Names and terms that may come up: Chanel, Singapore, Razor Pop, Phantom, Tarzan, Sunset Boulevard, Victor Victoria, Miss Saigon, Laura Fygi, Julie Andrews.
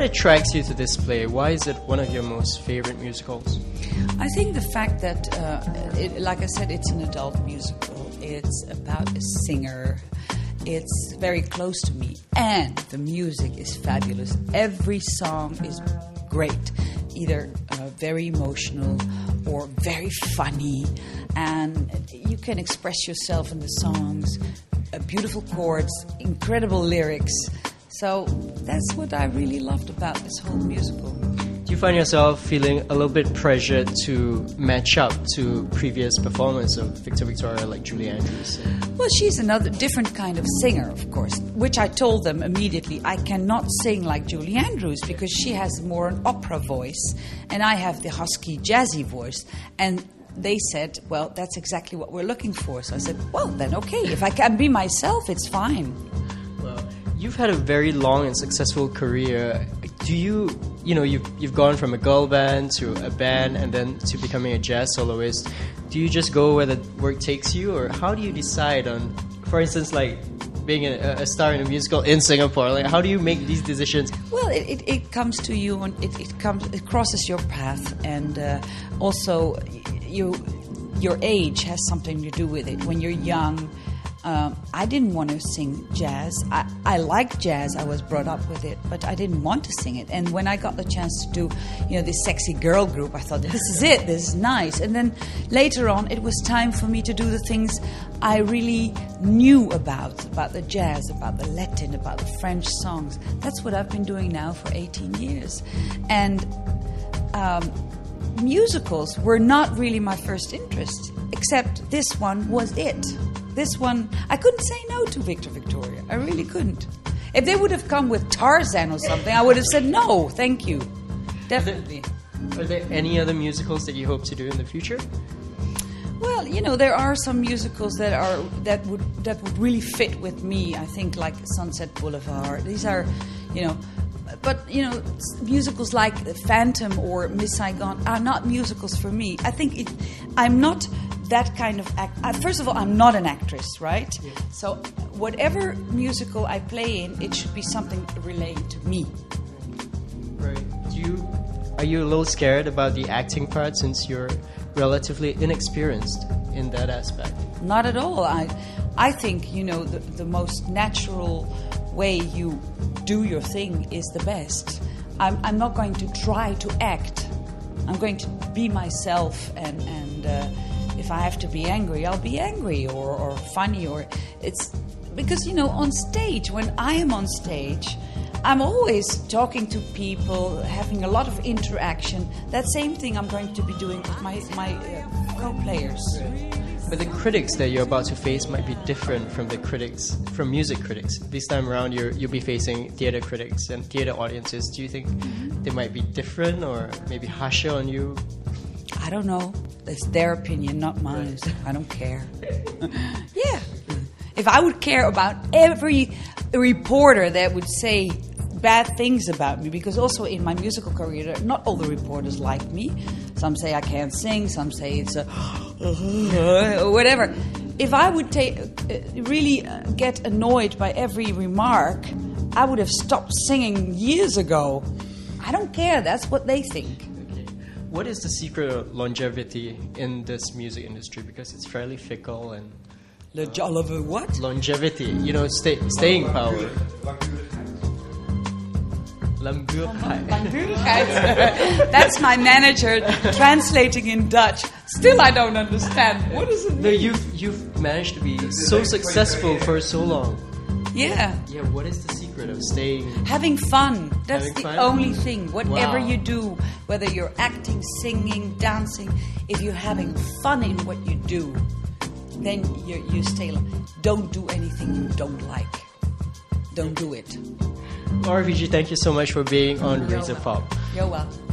What attracts you to this play? Why is it one of your most favorite musicals? I think the fact that, like I said, it's an adult musical. It's about a singer. It's very close to me. And the music is fabulous. Every song is great, either very emotional or very funny. And you can express yourself in the songs, beautiful chords, incredible lyrics. So that's what I really loved about this whole musical. Do you find yourself feeling a little bit pressured to match up to previous performance of Victor Victoria, like Julie Andrews? Well, she's another different kind of singer, of course, which I told them immediately, I cannot sing like Julie Andrews because she has more an opera voice and I have the husky, jazzy voice. And they said, well, that's exactly what we're looking for. So I said, well, then okay, if I can be myself, it's fine. Well, you've had a very long and successful career. Do you've gone from a girl band to a band and then to becoming a jazz soloist. Do you just go where the work takes you, or how do you decide on, for instance, like being a star in a musical in Singapore? Like, how do you make these decisions? Well, it comes to you, and it crosses your path, and also your age has something to do with it. When you're young, I didn't want to sing jazz. I like jazz. I was brought up with it, but I didn't want to sing it. And when I got the chance to do, this sexy girl group, I thought, this is it. This is nice. And then later on, it was time for me to do the things I really knew about the jazz, about the Latin, about the French songs. That's what I've been doing now for 18 years. And musicals were not really my first interest, except this one was it. This one, I couldn't say no to Victor Victoria. I really couldn't. If they would have come with Tarzan or something, I would have said no, thank you. Definitely. Are there any other musicals that you hope to do in the future? Well, there are some musicals that would really fit with me. I think like Sunset Boulevard. These are, but, musicals like Phantom or Miss Saigon are not musicals for me. I think I'm not that kind of first of all, I'm not an actress, right? Yeah. So whatever musical I play in, it should be something related to me. Right. Are you a little scared about the acting part since you're relatively inexperienced in that aspect? Not at all. I think, the most natural way you do your thing is the best. I'm not going to try to act. I'm going to be myself, and if I have to be angry, I'll be angry, or funny, or it's because, on stage, when I am on stage, I'm always talking to people, having a lot of interaction. That same thing I'm going to be doing with my co-players. But the critics that you're about to face might be different from the critics, from music critics. This time around, you'll be facing theatre critics and theatre audiences. Do you think they might be different or maybe harsher on you? I don't know. It's their opinion, not mine. Right. I don't care. Yeah. If I would care about every reporter that would say bad things about me, because also in my musical career, not all the reporters like me. Some say I can't sing, some say it's or whatever. If I would really get annoyed by every remark, I would have stopped singing years ago. I don't care. That's what they think. What is the secret of longevity in this music industry? Because it's fairly fickle and... Oliver, what? Longevity. Staying power. Langdurigheid. That's my manager translating in Dutch. Still, I don't understand. What does it mean? No, you've managed to be so successful for so long. Yeah. Yeah, what is the secret of staying... Having fun. That's only thing. Whatever you do, whether you're acting, singing, dancing, if you're having fun in what you do, then you stay. Don't do anything you don't like. Don't do it. Laura Fygi, thank you so much for being on Razor Pop. You're welcome.